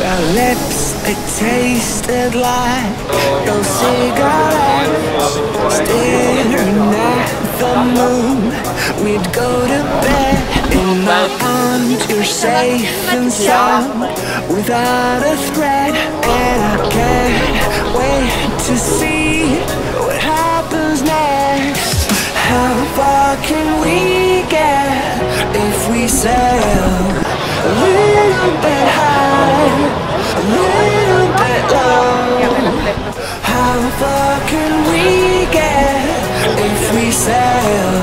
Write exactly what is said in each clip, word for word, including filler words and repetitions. Their lips, they tasted like those cigarettes. Staring at the moon, we'd go to bed. In my arms, you're safe and sound, without a threat. And I can't wait to see what happens next. How far can we get if we sail? A little bit high, a little bit low. How far can we get if we sail?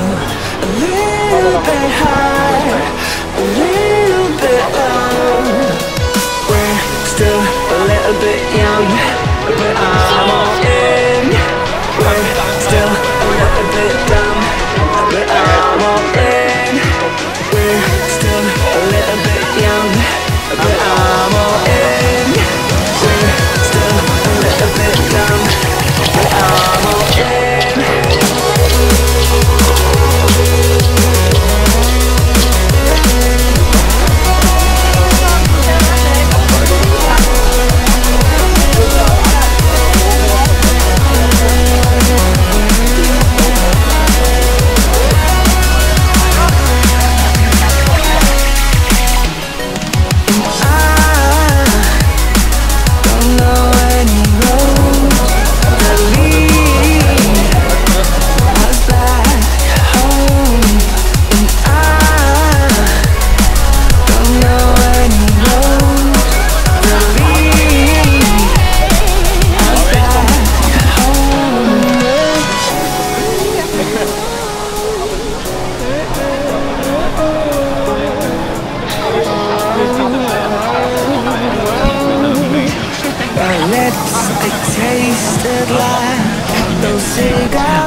A little bit high, a little bit low. We're still a little bit young, but I'm all in. We're still a little bit dumb, but I'm all in. We're still a little bit young, but I'm all in. We're still a little bit dumb, but I'm all in.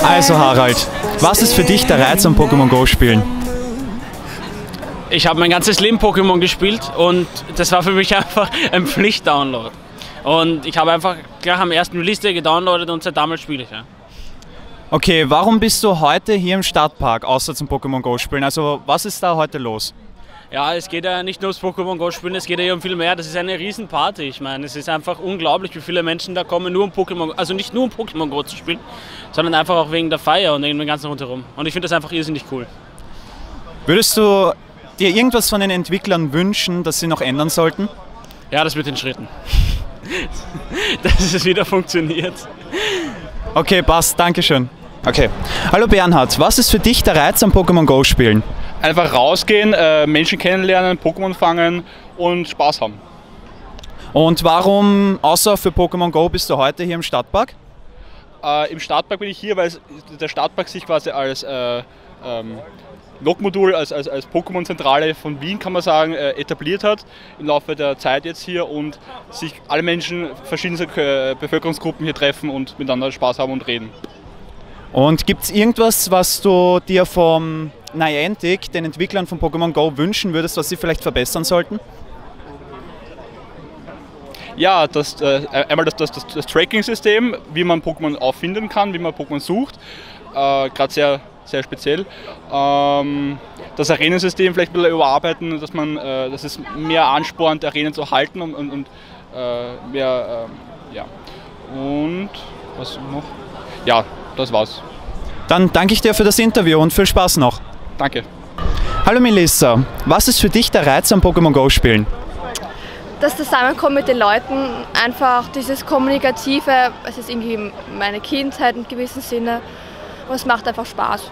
Also Harald, was ist für dich der Reiz am Pokémon Go spielen? Ich habe mein ganzes Leben Pokémon gespielt und das war für mich einfach ein Pflicht-Download. Und ich habe einfach gleich am ersten Release Day gedownloadet und seit damals spiele ich. Ja. Okay, warum bist du heute hier im Stadtpark, außer zum Pokémon Go spielen? Also was ist da heute los? Ja, es geht ja nicht nur ums Pokémon Go spielen, es geht ja um viel mehr. Das ist eine Riesenparty. Ich meine, es ist einfach unglaublich, wie viele Menschen da kommen, nur um Pokémon, also nicht nur um Pokémon Go zu spielen, sondern einfach auch wegen der Feier und wegen dem ganzen rundherum. Und ich finde das einfach irrsinnig cool. Würdest du dir irgendwas von den Entwicklern wünschen, dass sie noch ändern sollten? Ja, das mit den Schritten. Dass es wieder funktioniert. Okay, passt. Dankeschön. Okay. Hallo Bernhard, was ist für dich der Reiz am Pokémon Go spielen? Einfach rausgehen, äh, Menschen kennenlernen, Pokémon fangen und Spaß haben. Und warum, außer für Pokémon Go, bist du heute hier im Stadtpark? Äh, Im Stadtpark bin ich hier, weil es, der Stadtpark sich quasi als äh, ähm, Lokmodul, als, als, als Pokémon-Zentrale von Wien, kann man sagen, äh, etabliert hat im Laufe der Zeit jetzt hier und sich alle Menschen verschiedener Bevölkerungsgruppen hier treffen und miteinander Spaß haben und reden. Und gibt es irgendwas, was du dir vom Niantic, den Entwicklern von Pokémon Go, wünschen würdest, was sie vielleicht verbessern sollten? Ja, das, äh, einmal das, das, das, das Tracking-System, wie man Pokémon auffinden kann, wie man Pokémon sucht, äh, gerade sehr, sehr speziell. Ähm, das Arenensystem vielleicht ein bisschen überarbeiten, dass man, äh, dass es mehr anspornt, Arenen zu halten und, und äh, mehr, äh, ja. Und, was noch? Ja. Das war's. Dann danke ich dir für das Interview und viel Spaß noch. Danke. Hallo Melissa, was ist für dich der Reiz am Pokémon Go spielen? Das Zusammenkommen mit den Leuten, einfach dieses Kommunikative, es ist irgendwie meine Kindheit in gewissem Sinne und es macht einfach Spaß.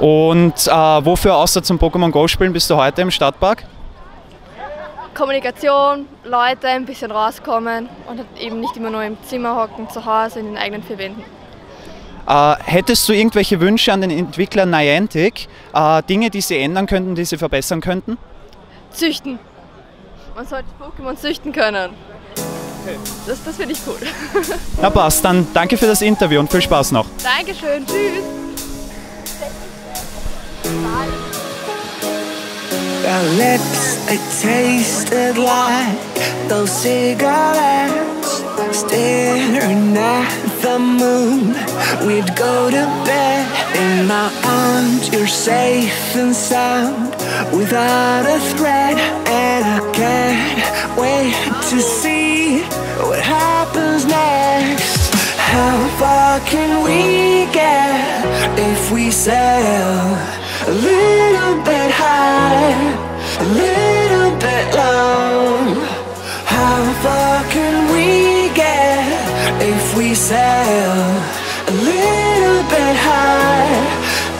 Und äh, wofür außer zum Pokémon Go spielen bist du heute im Stadtpark? Kommunikation, Leute, ein bisschen rauskommen und eben nicht immer nur im Zimmer hocken, zu Hause, in den eigenen vier Wänden. Äh, hättest du irgendwelche Wünsche an den Entwickler Niantic, äh, Dinge, die sie ändern könnten, die sie verbessern könnten? Züchten. Man sollte Pokémon züchten können. Okay. Das, das finde ich cool. Na passt, dann danke für das Interview und viel Spaß noch. Dankeschön, tschüss. Our lips, it tasted like those cigarettes. Staring at the moon, we'd go to bed. In my arms, you're safe and sound, without a threat. And I can't wait to see what happens next. How far can we get if we sail? A little bit high, a little bit low. How far can we get if we sail? A little bit high,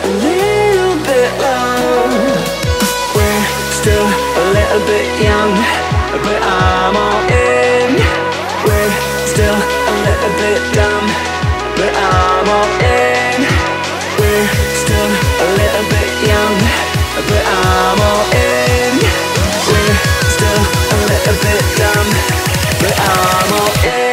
a little bit low. We're still a little bit young, but I'm all in. We're still a little bit dumb, but I'm all in. We're still a little bit young, but I'm all in. We're still a little bit dumb, but I'm all in.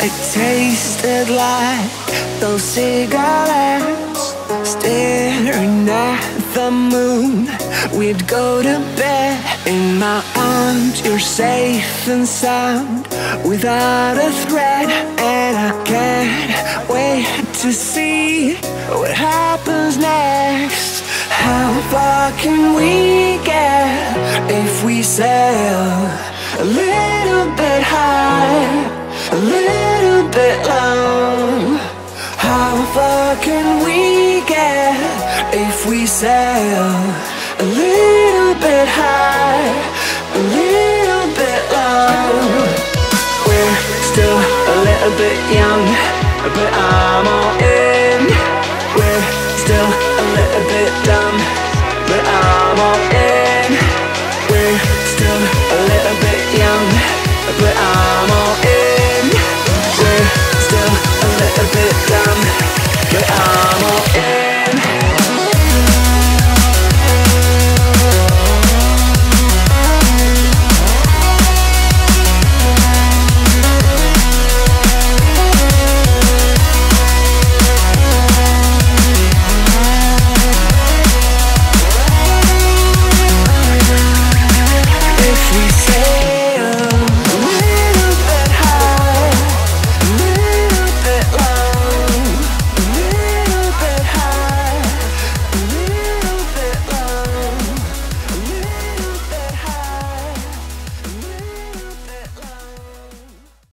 It tasted like those cigarettes. Staring at the moon, we'd go to bed. In my arms, you're safe and sound, without a threat. And I can't wait to see what happens next. How far can we get if we sail? A little bit high, a little bit low. How far can we get if we sail? A little bit high, a little bit low. We're still a little bit young, but I'm all in. We're still a little bit dumb.